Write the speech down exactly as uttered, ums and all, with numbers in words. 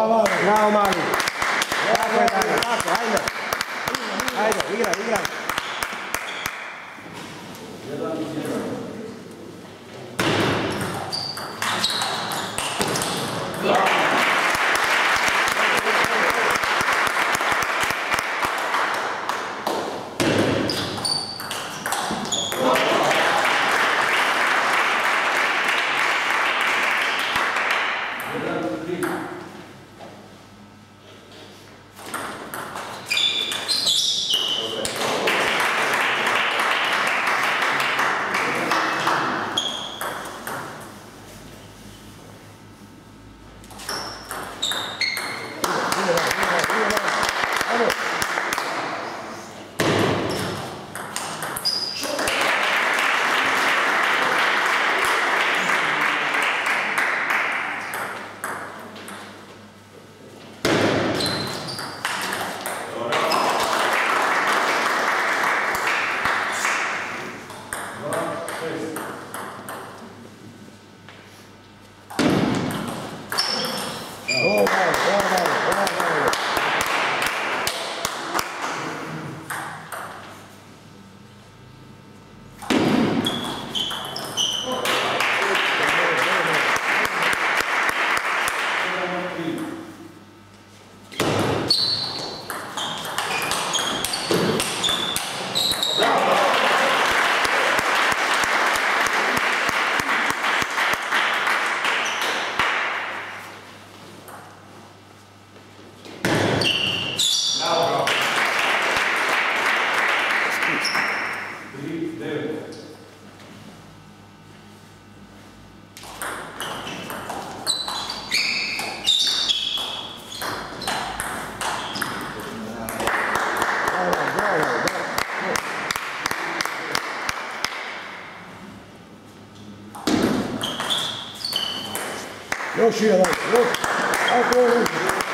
Bravo, bravo Manu. Bravo, bravo, ajde. Ajde, igraj, igraj. Još jedan, još. Ako je